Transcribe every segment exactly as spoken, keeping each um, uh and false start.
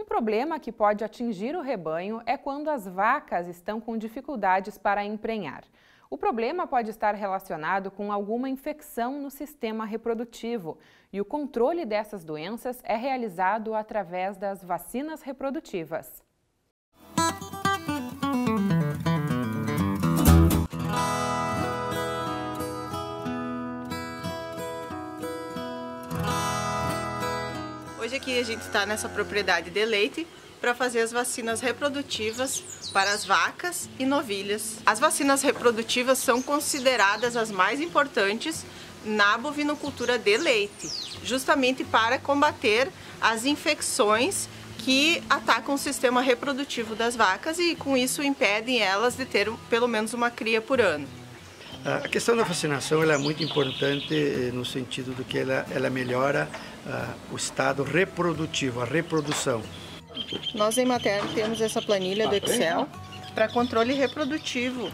Um problema que pode atingir o rebanho é quando as vacas estão com dificuldades para emprenhar. O problema pode estar relacionado com alguma infecção no sistema reprodutivo, e o controle dessas doenças é realizado através das vacinas reprodutivas. Hoje aqui a gente está nessa propriedade de leite para fazer as vacinas reprodutivas para as vacas e novilhas. As vacinas reprodutivas são consideradas as mais importantes na bovinocultura de leite, justamente para combater as infecções que atacam o sistema reprodutivo das vacas e com isso impedem elas de ter pelo menos uma cria por ano. A questão da vacinação ela é muito importante no sentido de que ela, ela melhora uh, o estado reprodutivo, a reprodução. Nós em Emater temos essa planilha do Excel para controle reprodutivo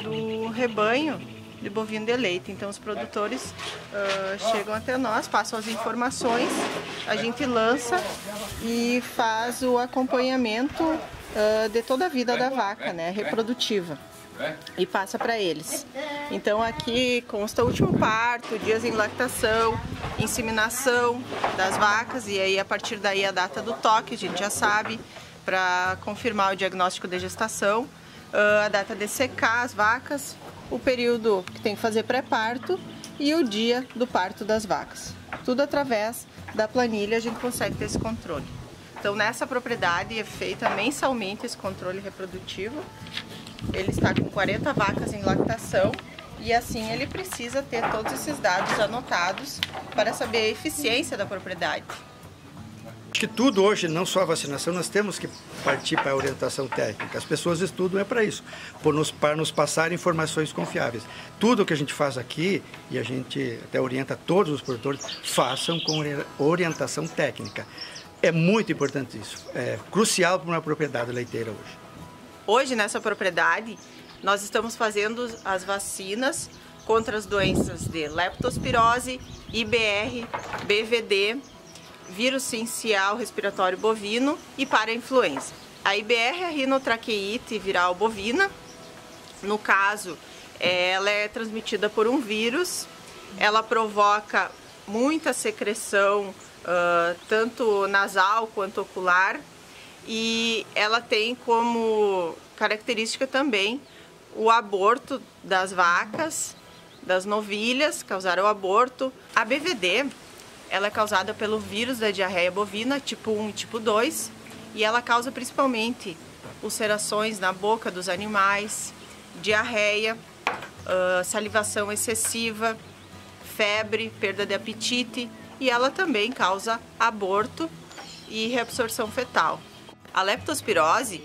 do rebanho de bovino de leite. Então os produtores uh, chegam até nós, passam as informações, a gente lança e faz o acompanhamento uh, de toda a vida da vaca, né, reprodutiva, e passa para eles. Então aqui consta o último parto, dias em lactação, inseminação das vacas e aí a partir daí a data do toque, a gente já sabe, para confirmar o diagnóstico de gestação, a data de secar as vacas, o período que tem que fazer pré-parto e o dia do parto das vacas. Tudo através da planilha a gente consegue ter esse controle. Então nessa propriedade é feita mensalmente esse controle reprodutivo. Ele está com quarenta vacas em lactação e assim ele precisa ter todos esses dados anotados para saber a eficiência da propriedade. Acho que tudo hoje, não só a vacinação, nós temos que partir para a orientação técnica. As pessoas estudam é para isso, por nos, para nos passar informações confiáveis. Tudo o que a gente faz aqui, e a gente até orienta todos os produtores, façam com orientação técnica. É muito importante isso, é crucial para uma propriedade leiteira hoje. Hoje, nessa propriedade, nós estamos fazendo as vacinas contra as doenças de leptospirose, I B R, B V D, vírus sincial respiratório bovino e para a influenza. A I B R é a rinotraqueite viral bovina. No caso, ela é transmitida por um vírus, ela provoca muita secreção, tanto nasal quanto ocular, e ela tem como característica também o aborto das vacas, das novilhas, causar o aborto. A B V D, ela é causada pelo vírus da diarreia bovina, tipo um e tipo dois, e ela causa principalmente ulcerações na boca dos animais, diarreia, salivação excessiva, febre, perda de apetite, e ela também causa aborto e reabsorção fetal. A leptospirose,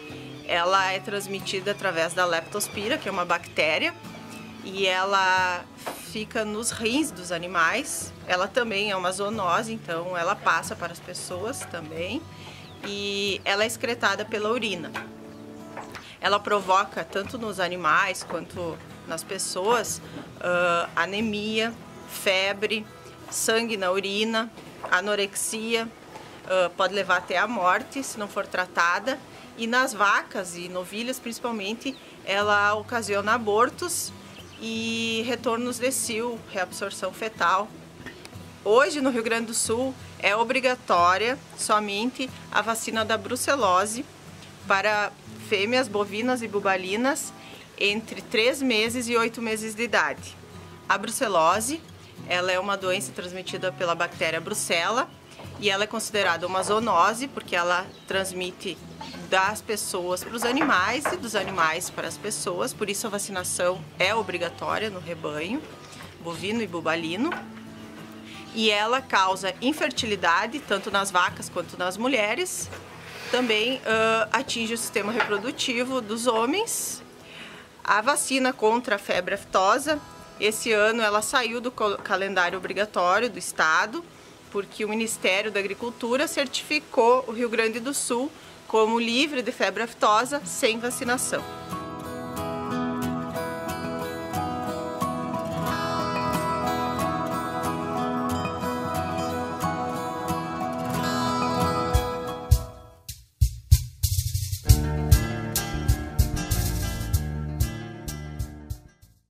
ela é transmitida através da leptospira, que é uma bactéria, e ela fica nos rins dos animais. Ela também é uma zoonose, então ela passa para as pessoas também, e ela é excretada pela urina. Ela provoca, tanto nos animais quanto nas pessoas, uh, anemia, febre, sangue na urina, anorexia. Uh, pode levar até a morte se não for tratada, e nas vacas e novilhas principalmente ela ocasiona abortos e retornos de cio, reabsorção fetal. Hoje no Rio Grande do Sul é obrigatória somente a vacina da brucelose para fêmeas bovinas e bubalinas entre três meses e oito meses de idade. A brucelose, ela é uma doença transmitida pela bactéria brucela, e ela é considerada uma zoonose porque ela transmite das pessoas para os animais e dos animais para as pessoas, por isso a vacinação é obrigatória no rebanho bovino e bubalino. E ela causa infertilidade tanto nas vacas quanto nas mulheres, também uh, atinge o sistema reprodutivo dos homens. A vacina contra a febre aftosa, esse ano ela saiu do calendário obrigatório do Estado, porque o Ministério da Agricultura certificou o Rio Grande do Sul como livre de febre aftosa sem vacinação.